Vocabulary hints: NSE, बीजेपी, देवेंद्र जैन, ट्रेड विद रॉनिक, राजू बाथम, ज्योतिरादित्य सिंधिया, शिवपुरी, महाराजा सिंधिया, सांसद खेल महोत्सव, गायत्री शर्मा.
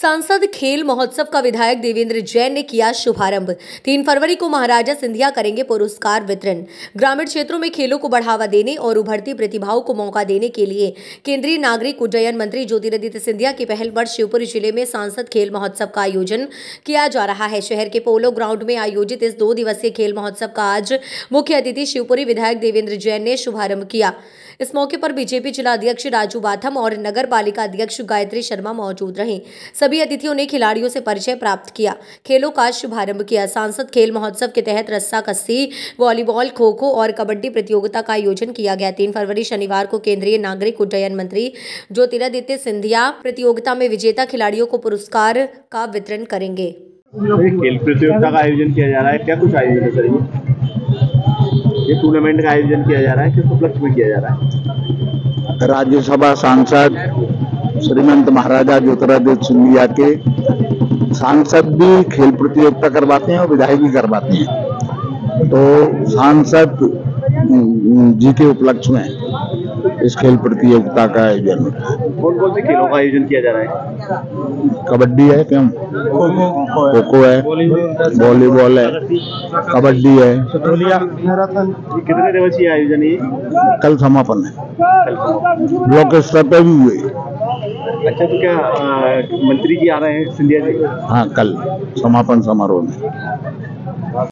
सांसद खेल महोत्सव का विधायक देवेंद्र जैन ने किया शुभारंभ। 3 फरवरी को महाराजा सिंधिया करेंगे पुरस्कार वितरण। ग्रामीण क्षेत्रों में खेलों को बढ़ावा देने और उभरती प्रतिभाओं को मौका देने के लिए केंद्रीय नागरिक उड्डयन मंत्री ज्योतिरादित्य सिंधिया की पहल पर शिवपुरी जिले में सांसद खेल महोत्सव का आयोजन किया जा रहा है। शहर के पोलो ग्राउंड में आयोजित इस 2 दिवसीय खेल महोत्सव का आज मुख्य अतिथि शिवपुरी विधायक देवेंद्र जैन ने शुभारंभ किया। इस मौके पर बीजेपी जिला अध्यक्ष राजू बाथम और नगर पालिका अध्यक्ष गायत्री शर्मा मौजूद रहे। सभी अतिथियों ने खिलाड़ियों से परिचय प्राप्त किया, खेलों का शुभारंभ किया। सांसद खेल महोत्सव के तहत रस्सा कस्सी, वॉलीबॉल, खो खो और कबड्डी प्रतियोगिता का आयोजन किया गया। 3 फरवरी शनिवार को केंद्रीय नागरिक उड्डयन मंत्री ज्योतिरादित्य सिंधिया प्रतियोगिता में विजेता खिलाड़ियों को पुरस्कार का वितरण करेंगे। खेल प्रतियोगिता का आयोजन किया जा रहा है, क्या कुछ आयोजन करेंगे? ये टूर्नामेंट का आयोजन किया जा रहा है, किस उपलक्ष्य में किया जा रहा है? राज्यसभा सांसद श्रीमंत महाराजा ज्योतिरादित्य सिंधिया के सांसद भी खेल प्रतियोगिता करवाते हैं और विधायक भी करवाते हैं, तो सांसद जी के उपलक्ष्य में इस खेल प्रतियोगिता का आयोजन होता है। कौन कौन से खेलों का आयोजन किया जा रहा है? कबड्डी है, क्या खो खो है, वॉलीबॉल है, कबड्डी है। कितने दिवसीय आयोजन है? कल समापन है, ब्लॉक स्तर पर भी हुए। अच्छा, तो क्या मंत्री जी आ रहे हैं सिंधिया जी? हाँ, कल समापन समारोह में।